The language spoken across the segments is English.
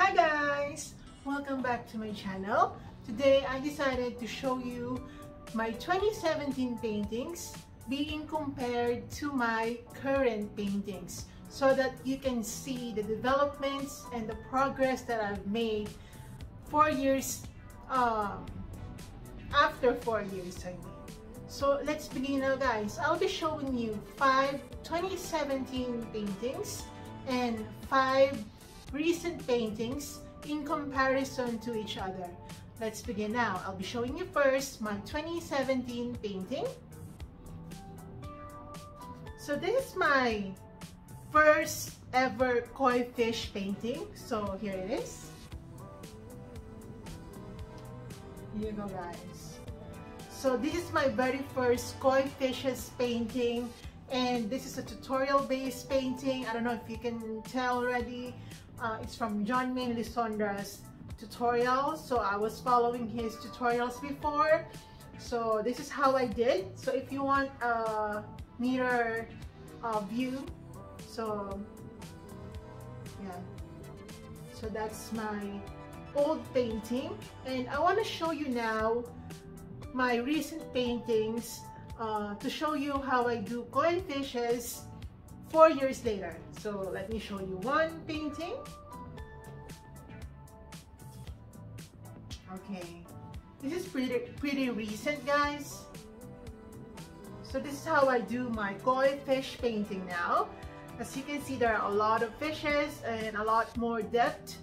Hi guys, welcome back to my channel. Today I decided to show you my 2017 paintings being compared to my current paintings so that you can see the developments and the progress that I've made 4 years after 4 years I mean. So let's begin now guys. I'll be showing you 5 2017 paintings and 5 recent paintings in comparison to each other. Let's begin now. I'll be showing you first my 2017 painting. So this is my first ever koi fish painting. So here it is. Here you go guys. So this is my very first koi fishes painting, and this is a tutorial based painting. I don't know if you can tell already. It's from John Mayn Lissandra's tutorial, so I was following his tutorials before, so this is how I did. So if you want a nearer view, so yeah, so that's my old painting, and I want to show you now my recent paintings to show you how I do koi fishes 4 years later. So let me show you one painting. Okay, this is pretty recent guys. So this is how I do my koi fish painting now. As you can see, there are a lot of fishes and a lot more depth,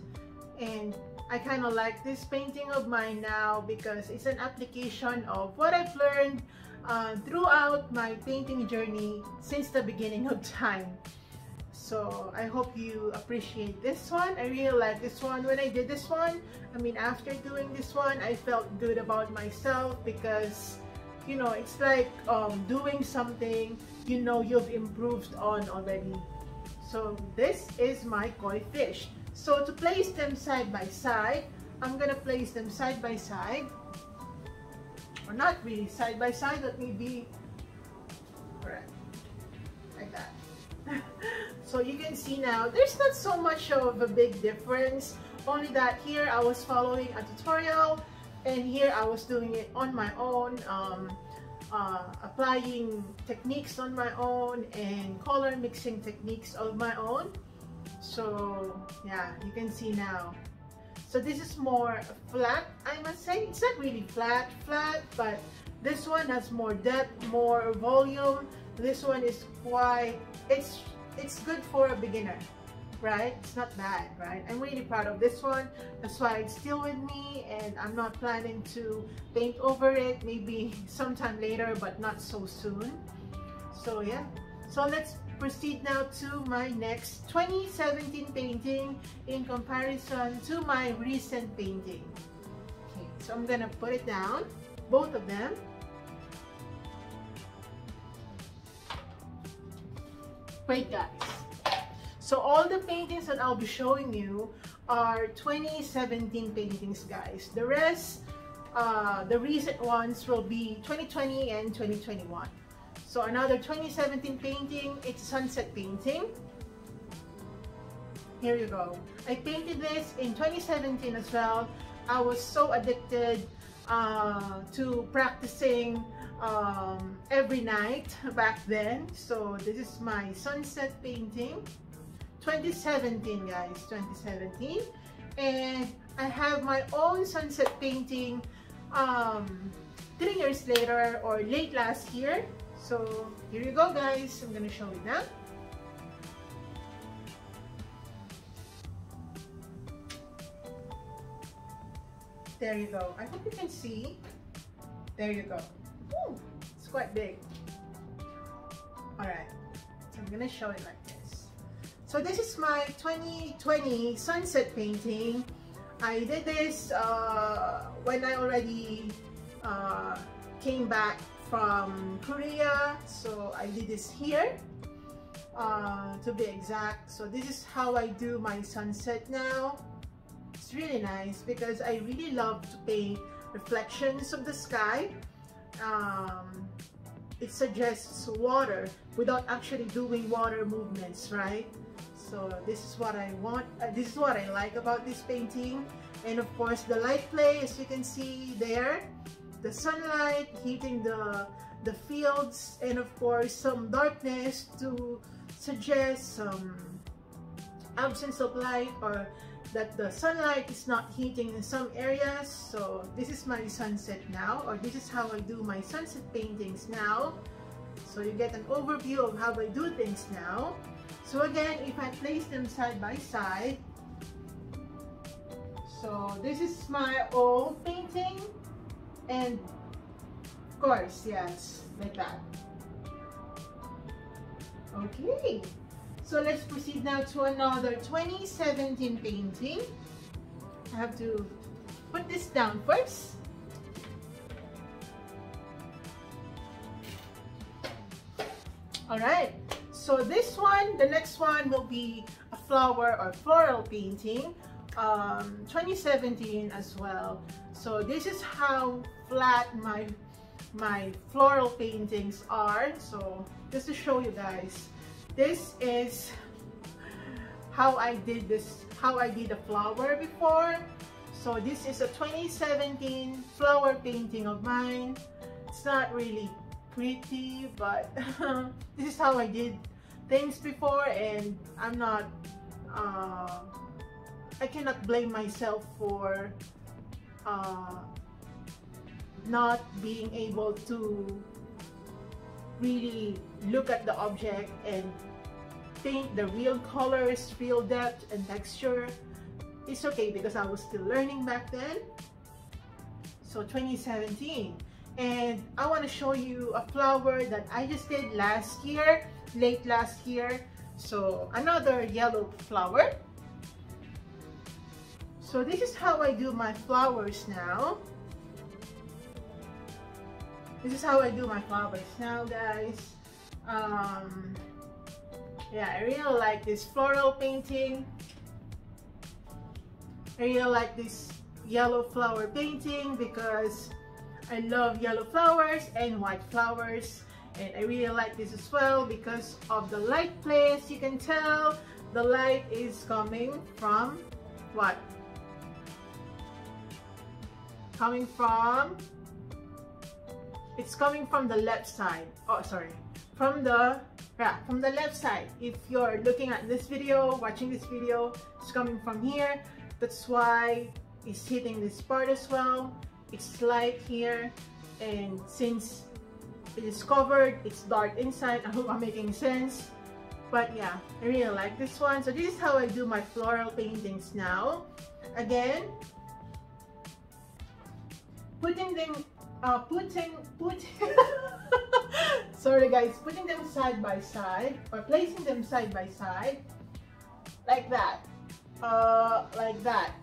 and I kind of like this painting of mine now because it's an application of what I've learned throughout my painting journey since the beginning of time. So I hope you appreciate this one. I really like this one. When I did this one, I mean after doing this one, I felt good about myself because, you know, it's like doing something you know you've improved on already. So this is my koi fish. So to place them side by side, I'm gonna place them side by side. Or not really side by side, let me be correct, like that. So you can see now, there's not so much of a big difference, only that here I was following a tutorial and here I was doing it on my own, applying techniques on my own and color mixing techniques of my own. So yeah, you can see now. So this is more flat, I must say. It's not really flat, but this one has more depth, more volume. This one is quite, it's good for a beginner, right? It's not bad, right? I'm really proud of this one. That's why it's still with me, and I'm not planning to paint over it, maybe sometime later, but not so soon. So yeah, so let's proceed now to my next 2017 painting in comparison to my recent painting. Okay, so I'm gonna put it down, both of them. Wait guys, so all the paintings that I'll be showing you are 2017 paintings guys. The rest, the recent ones will be 2020 and 2021. So another 2017 painting, it's a sunset painting. Here you go. I painted this in 2017 as well. I was so addicted to practicing every night back then. So this is my sunset painting, 2017 guys, 2017. And I have my own sunset painting 3 years later or late last year. So here you go guys, I'm gonna show you now. There you go, I hope you can see. There you go. Ooh, it's quite big. Alright, so I'm gonna show it like this. So this is my 2020 sunset painting. I did this when I already came back from Korea, so I did this here to be exact. So this is how I do my sunset now. It's really nice because I really love to paint reflections of the sky. It suggests water without actually doing water movements, right? So this is what I want, this is what I like about this painting. And of course the light play, as you can see there, the sunlight hitting the fields, and of course some darkness to suggest some absence of light, or that the sunlight is not hitting in some areas. So this is my sunset now, or this is how I do my sunset paintings now. So you get an overview of how I do things now. So again, if I place them side by side, so this is my old painting, and of course, yes, like that. Okay, so let's proceed now to another 2017 painting. I have to put this down first. All right, so this one, the next one will be a flower or floral painting, 2017 as well. So this is how flat my floral paintings are. So just to show you guys, this is how I did this, how I did a flower before. So this is a 2017 flower painting of mine. It's not really pretty, but this is how I did things before, and I'm not I cannot blame myself for not being able to really look at the object and paint the real colors, real depth and texture. It's okay, because I was still learning back then. So 2017. And I want to show you a flower that I just did last year, late last year. So another yellow flower. So this is how I do my flowers now. This is how I do my flowers now, guys. Yeah, I really like this floral painting. I really like this yellow flower painting because I love yellow flowers and white flowers, and I really like this as well because of the light play. As you can tell, the light is coming from what? Coming from, it's coming from the left side. Oh, sorry, from the, yeah, from the left side. If you're looking at this video, watching this video, it's coming from here. That's why it's hitting this part as well. It's light here, and since it is covered, it's dark inside. I hope I'm making sense, but yeah, I really like this one. So this is how I do my floral paintings now. Again, putting sorry guys, putting them side by side, or placing them side by side like that, like that.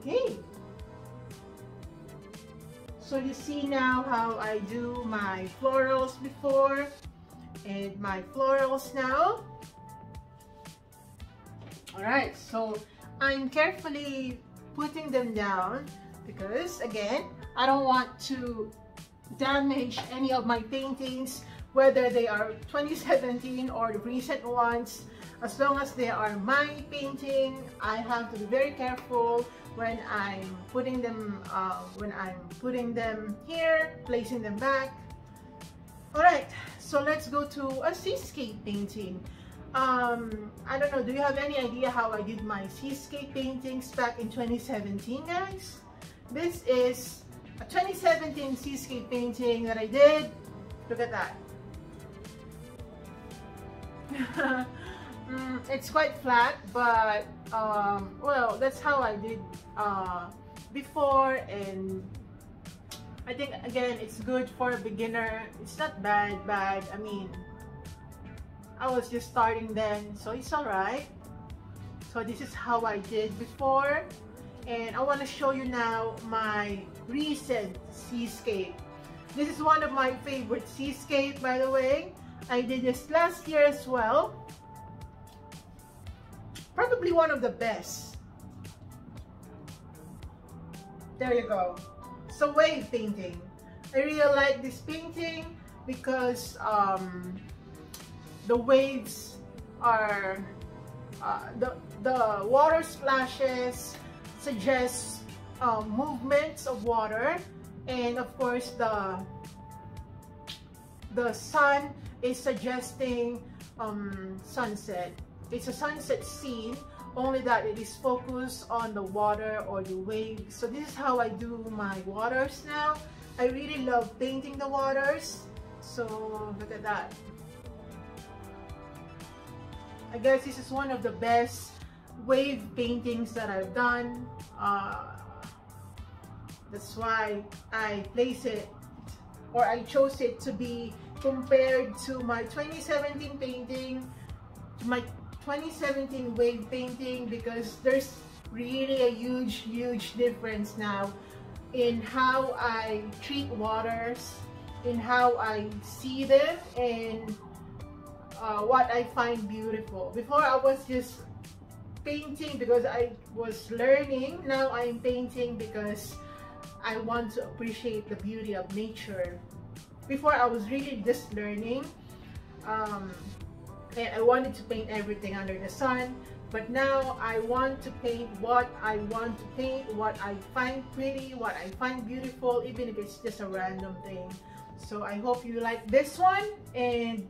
Okay, so you see now how I do my florals before and my florals now. Alright, so I'm carefully putting them down because again, I don't want to damage any of my paintings, whether they are 2017 or the recent ones. As long as they are my painting, I have to be very careful when I'm putting them here, placing them back. All right, so let's go to a seascape painting. I don't know, do you have any idea how I did my seascape paintings back in 2017, guys? This is a 2017 seascape painting that I did. Look at that. It's quite flat, but well, that's how I did before, and I think again it's good for a beginner. It's not bad. I mean, I was just starting then, so it's all right. So this is how I did before, and I want to show you now my recent seascape. This is one of my favorite seascape, by the way. I did this last year as well. Probably one of the best. There you go. So wave painting. I really like this painting because the waves are the water splashes suggest movements of water, and of course the sun is suggesting sunset. It's a sunset scene, only that it is focused on the water or the waves. So this is how I do my waters now. I really love painting the waters. So look at that. I guess this is one of the best wave paintings that I've done. That's why I place it, or I chose it to be compared to my 2017 painting, to my 2017 wave painting, because there's really a huge difference now in how I treat waters, in how I see them, and what I find beautiful. Before I was just painting because I was learning. Now I'm painting because I want to appreciate the beauty of nature. Before I was really just learning, and I wanted to paint everything under the sun, but now I want to paint what I want to paint, what I find pretty, what I find beautiful, even if it's just a random thing. So I hope you like this one, and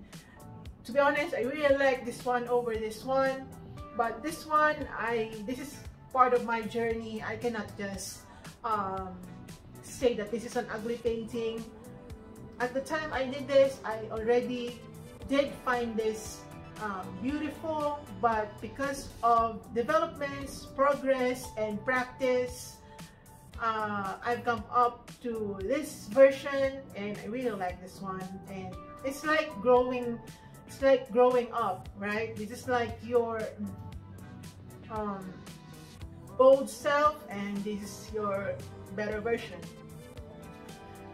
to be honest, I really like this one over this one, but this one, this is part of my journey. I cannot just say that this is an ugly painting. At the time I did this, I already did find this beautiful, but because of developments, progress, and practice, I've come up to this version, and I really like this one. And it's like growing, up, right? This is like your old self, and this is your better version.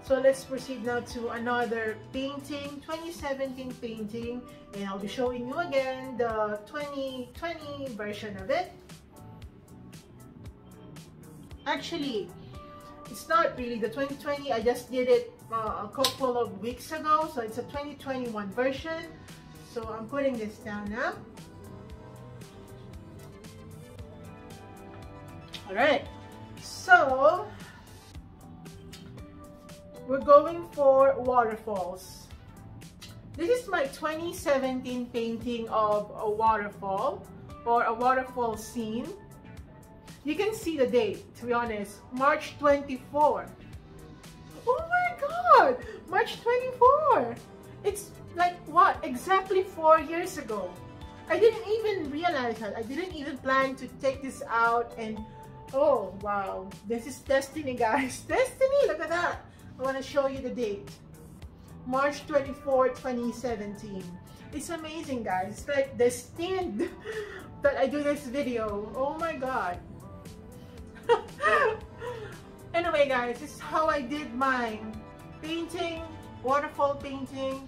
So let's proceed now to another painting, 2017 painting, and I'll be showing you again the 2020 version of it. Actually, it's not really the 2020, I just did it a couple of weeks ago, so it's a 2021 version. So I'm putting this down now. Alright, so we're going for waterfalls. This is my 2017 painting of a waterfall, or a waterfall scene. You can see the date, to be honest, March 24. Oh my God, March 24. It's like what, exactly 4 years ago. I didn't even realize that. I didn't even plan to take this out, and oh wow, this is destiny, guys. Destiny, look at that. I want to show you the date, March 24, 2017. It's amazing, guys. It's like destined that I do this video. Oh my God. Anyway, guys, this is how I did my painting, waterfall painting,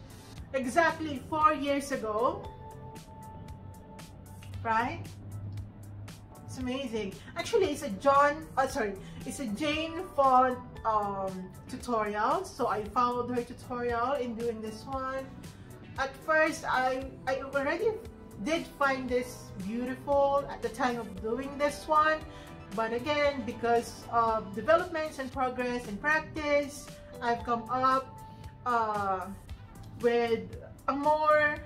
exactly 4 years ago, right? It's amazing. Actually, it's a Jane Fawn tutorial, so I followed her tutorial in doing this one. At first, I already did find this beautiful at the time of doing this one, but again, because of developments and progress and practice, I've come up with a more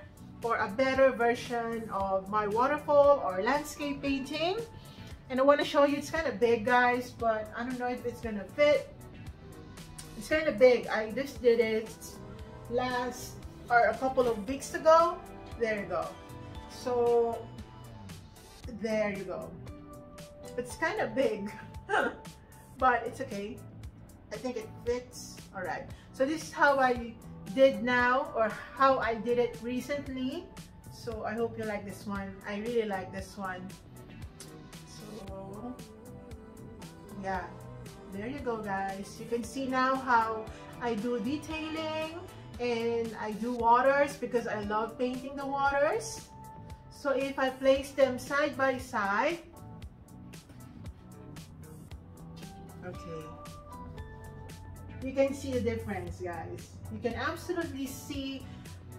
or a better version of my waterfall or landscape painting. And I want to show you, it's kind of big, guys, but I don't know if it's gonna fit. It's kind of big. I just did it a couple of weeks ago. There you go. So there you go. It's kind of big, but it's okay. I think it fits. All right. So this is how I did now, or how I did it recently. So I hope you like this one. I really like this one. So yeah. There you go, guys. You can see now how I do detailing and I do waters, because I love painting the waters. So if I place them side by side, okay, you can see the difference, guys. You can absolutely see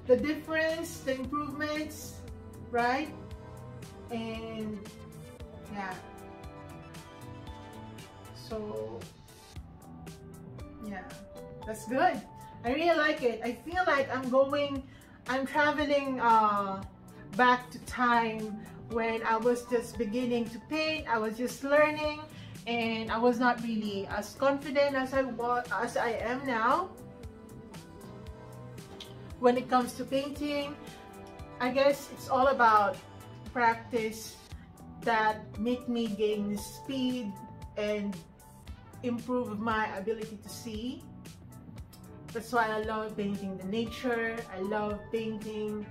the difference, the improvements, right? And yeah, so yeah, that's good. I really like it. I feel like I'm traveling back to time when I was just beginning to paint. I was just learning, and I was not really as confident as I am now when it comes to painting. I guess it's all about practice that made me gain speed and improve my ability to see. That's why I love painting the nature. I love painting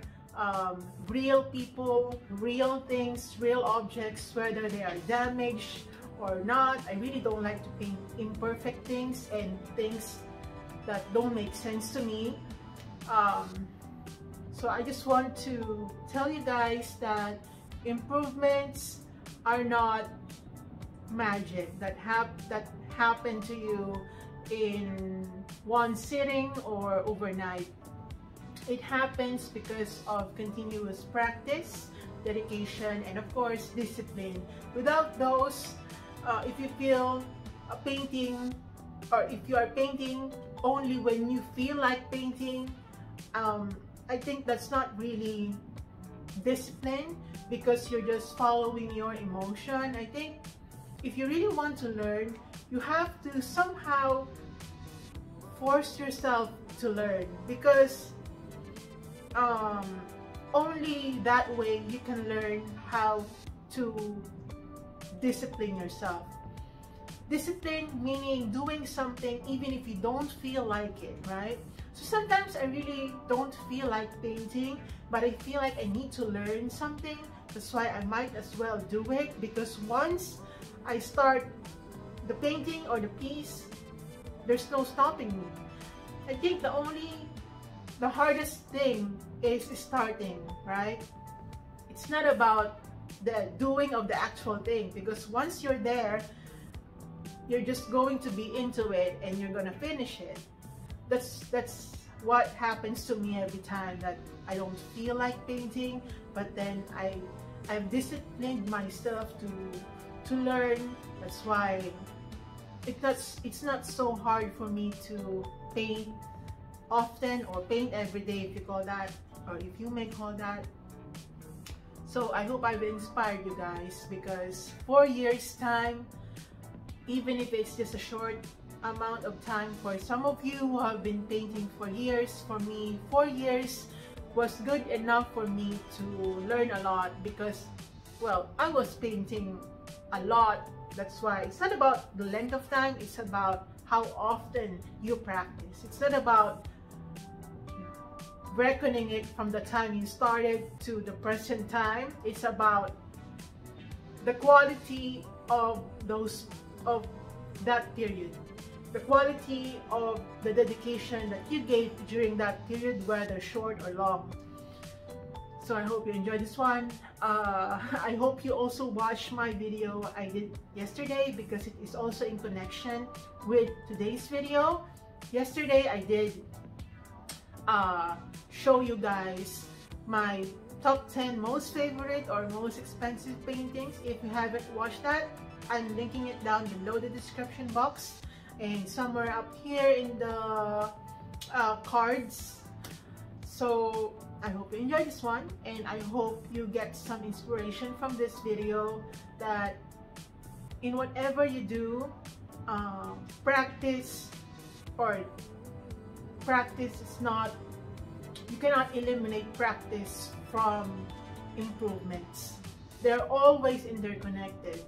real people, real things, real objects, whether they are damaged or not. I really don't like to paint imperfect things and things that don't make sense to me. So I just want to tell you guys that improvements are not magic that happen to you in one sitting or overnight. It happens because of continuous practice, dedication, and of course discipline. Without those, if you feel a painting, or if you are painting only when you feel like painting, I think that's not really discipline, because you're just following your emotion. I think if you really want to learn, you have to somehow force yourself to learn, because only that way you can learn how to discipline yourself. Discipline meaning doing something even if you don't feel like it, right? So sometimes I really don't feel like painting, but I feel like I need to learn something. That's why I might as well do it, because once I start the painting or the piece, there's no stopping me. I think the hardest thing is starting, right? It's not about the doing of the actual thing, because once you're there, you're just going to be into it and you're gonna finish it. That's what happens to me every time that I don't feel like painting, but then I've disciplined myself to learn. That's why it's not so hard for me to paint often, or paint every day, if you call that, or if you may call that. So I hope I've inspired you guys, because 4 years time, even if it's just a short amount of time for some of you who have been painting for years, for me 4 years was good enough for me to learn a lot, because well, I was painting a lot. That's why it's not about the length of time, it's about how often you practice. It's not about reckoning it from the time you started to the present time. It's about the quality of that period, the quality of the dedication that you gave during that period, whether short or long. So I hope you enjoyed this one. I hope you also watch my video I did yesterday, because it is also in connection with today's video. Yesterday I did show you guys my top 10 most favorite or most expensive paintings. If you haven't watched that, I'm linking it down below the description box and somewhere up here in the cards. So I hope you enjoyed this one, and I hope you get some inspiration from this video, that in whatever you do, practice is not, you cannot eliminate practice from improvements. They're always interconnected.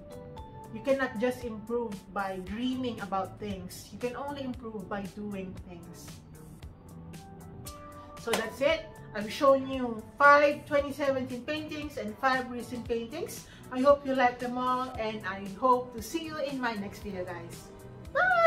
You cannot just improve by dreaming about things. You can only improve by doing things. So that's it. I've shown you 5 2017 paintings and 5 recent paintings. I hope you like them all, and I hope to see you in my next video, guys. Bye!